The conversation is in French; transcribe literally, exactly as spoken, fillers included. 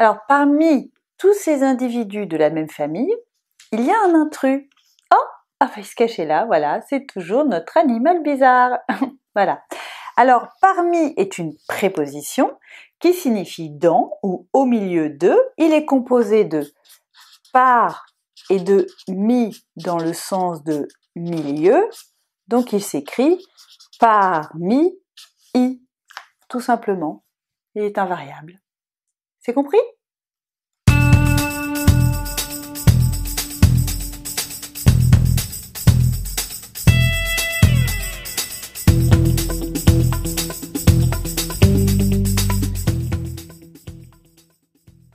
Alors, parmi tous ces individus de la même famille, il y a un intrus. Oh, ah, il se cachait là, voilà, c'est toujours notre animal bizarre. Voilà. Alors, parmi est une préposition qui signifie dans ou au milieu de. Il est composé de par et de mi dans le sens de milieu. Donc, il s'écrit parmi i, tout simplement. Il est invariable. C'est compris ?